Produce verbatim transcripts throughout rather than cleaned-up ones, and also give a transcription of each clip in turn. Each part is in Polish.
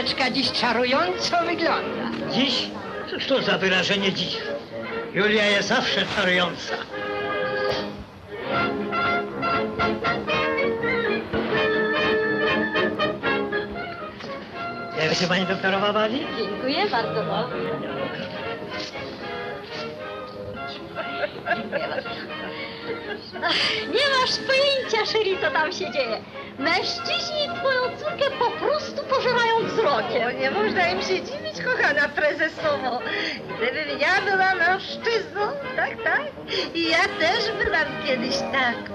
Juleczka dziś czarująco wygląda. Dziś? Cóż to za wyrażenie dziś? Julia jest zawsze czarująca. Jak się pani doktorowa bawi? Dziękuję bardzo. Nie masz pojęcia, Sherry, co tam się dzieje. Mężczyźni twoją córkę po prostu pożerają wzrokiem. O, nie można im się dziwić, kochana prezesowo. Gdybym ja była mężczyzną, tak, tak, i ja też byłam kiedyś taką.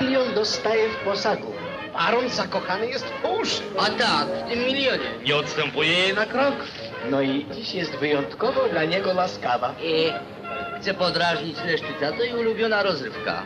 Milion dostaje w posagu. Baron zakochany jest po uszy. A tak, w tym milionie. Nie odstępuje jej na krok. No i dziś jest wyjątkowo dla niego laskawa. I chcę podrażnić Leszczyca, to i ulubiona rozrywka.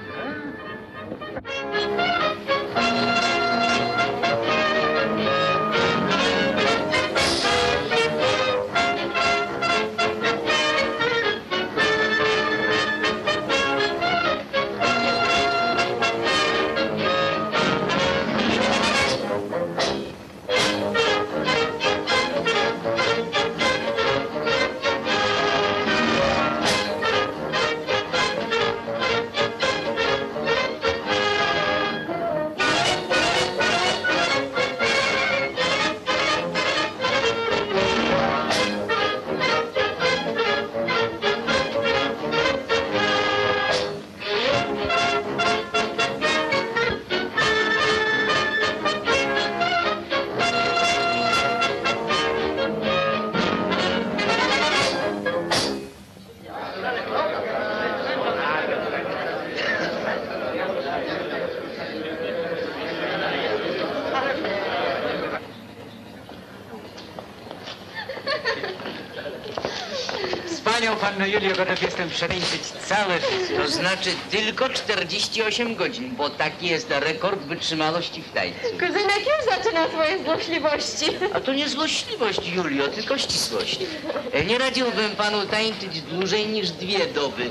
Panno Julio, gotów jestem przemieścić całe życie. To znaczy tylko czterdzieści osiem godzin, bo taki jest rekord wytrzymałości w tajcu. Kuzynek już zaczyna swoje złośliwości. A to nie złośliwość, Julio, tylko ścisłość. Nie radziłbym panu tańczyć dłużej niż dwie doby,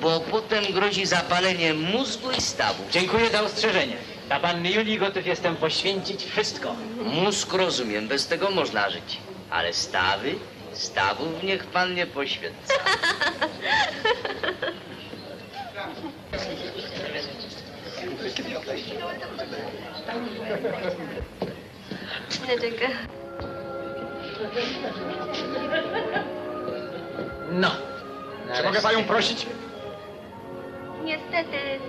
bo potem grozi zapalenie mózgu i stawu. Dziękuję za ostrzeżenie. Dla panny Julii gotów jestem poświęcić wszystko. Mózg rozumiem, bez tego można żyć, ale stawy? Stawów niech pan nie poświęca. No. Czy mogę panią prosić? Niestety,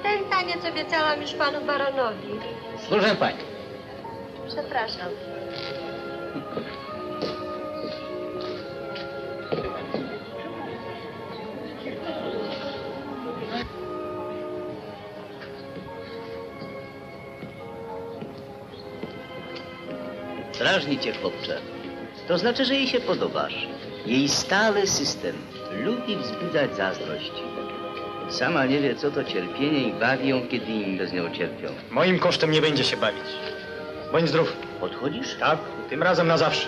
ten taniec obiecałam już panu baronowi. Proszę pani. Przepraszam. Drażni cię, chłopcze. To znaczy, że jej się podobasz. Jej stały system lubi wzbudzać zazdrość. Sama nie wie, co to cierpienie i bawi ją, kiedy inni bez nią cierpią. Moim kosztem nie będzie się bawić. Bądź zdrów. Odchodzisz? Tak, tym razem na zawsze.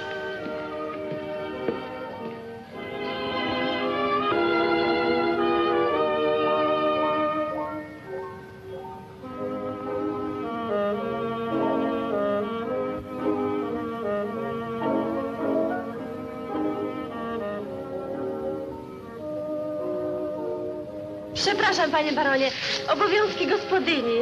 Przepraszam, panie baronie, obowiązki gospodyni.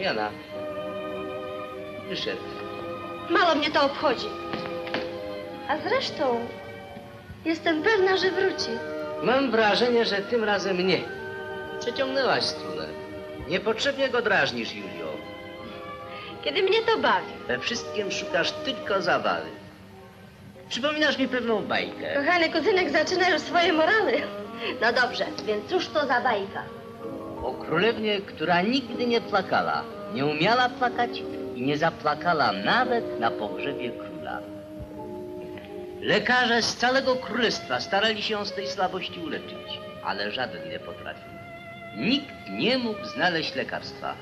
Jana. Wyszedł. Mało mnie to obchodzi. A zresztą jestem pewna, że wróci. Mam wrażenie, że tym razem nie. Przeciągnęłaś strunę. Niepotrzebnie go drażnisz, Julio. Kiedy mnie to bawi. We wszystkim szukasz tylko zabawy. Przypominasz mi pewną bajkę. Kochany kuzynek, zaczyna już swoje morały. No dobrze, więc cóż to za bajka? o królewnie, która nigdy nie płakała, nie umiała płakać i nie zapłakała nawet na pogrzebie króla. Lekarze z całego królestwa starali się ją z tej słabości uleczyć, ale żaden nie potrafił. Nikt nie mógł znaleźć lekarstwa,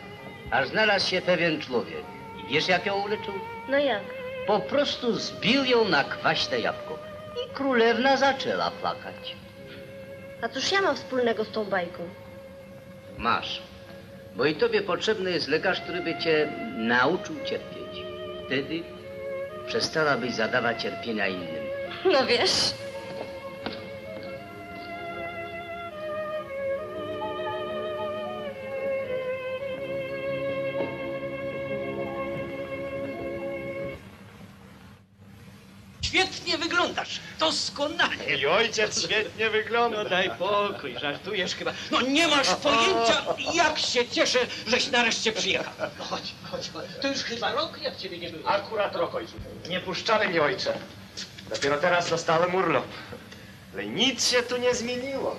aż znalazł się pewien człowiek. I wiesz, jak ją uleczył? No jak? Po prostu zbił ją na kwaśne jabłko i królewna zaczęła płakać. A cóż ja mam wspólnego z tą bajką? Masz, bo i tobie potrzebny jest lekarz, który by cię nauczył cierpieć. Wtedy przestałabyś zadawać cierpienia innym. No wiesz... Świetnie wyglądasz, doskonale. Mój ojciec świetnie wygląda. No daj pokój, żartujesz chyba. No nie masz pojęcia, jak się cieszę, żeś nareszcie przyjechał. No chodź, chodź, chodź. To już chyba rok, jak ciebie nie było. Akurat rok, ojcu. Nie puszczamy mi, ojcze. Dopiero teraz dostałem urlop. Ale nic się tu nie zmieniło.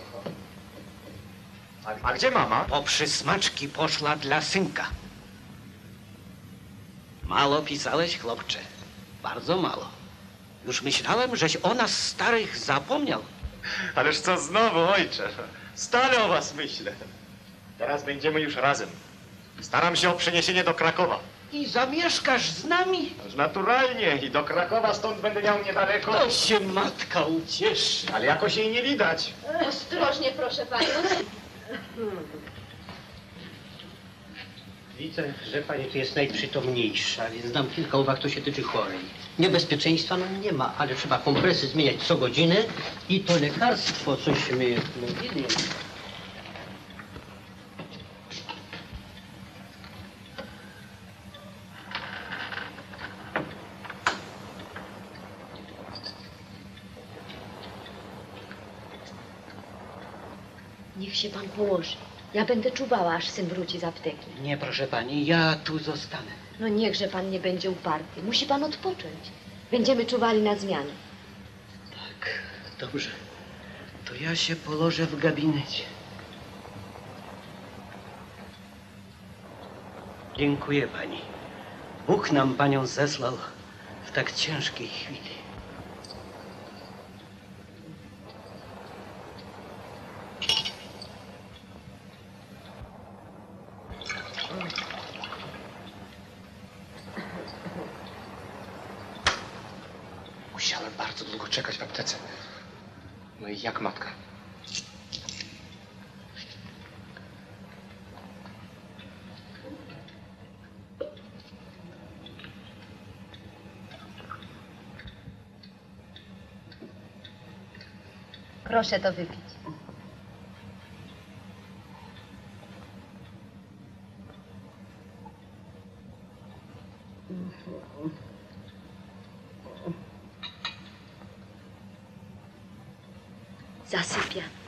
A gdzie mama? Po przysmaczki poszła dla synka. Mało pisałeś, chłopcze. Bardzo mało. Już myślałem, żeś o nas starych zapomniał. Ależ co znowu, ojcze? Stale o was myślę. Teraz będziemy już razem. Staram się o przeniesienie do Krakowa. I zamieszkasz z nami? Aż naturalnie. I do Krakowa stąd będę miał niedaleko. To się matka ucieszy. Ale jakoś jej nie widać. Ostrożnie, proszę panią. Widzę, że pani tu jest najprzytomniejsza, więc dam kilka uwag, co się tyczy chorej. Niebezpieczeństwa nam nie ma, ale trzeba kompresy zmieniać co godzinę i to lekarstwo, cośmy mówili. Niech się pan położy. Ja będę czuwała, aż syn wróci z apteki. Nie, proszę pani, ja tu zostanę. No niechże pan nie będzie uparty. Musi pan odpocząć. Będziemy czuwali na zmianę. Tak, dobrze. To ja się położę w gabinecie. Dziękuję pani. Bóg nam panią zesłał w tak ciężkiej chwili. Musiałem bardzo długo czekać w aptece. No i jak matka? Proszę to wypić. Zasypia.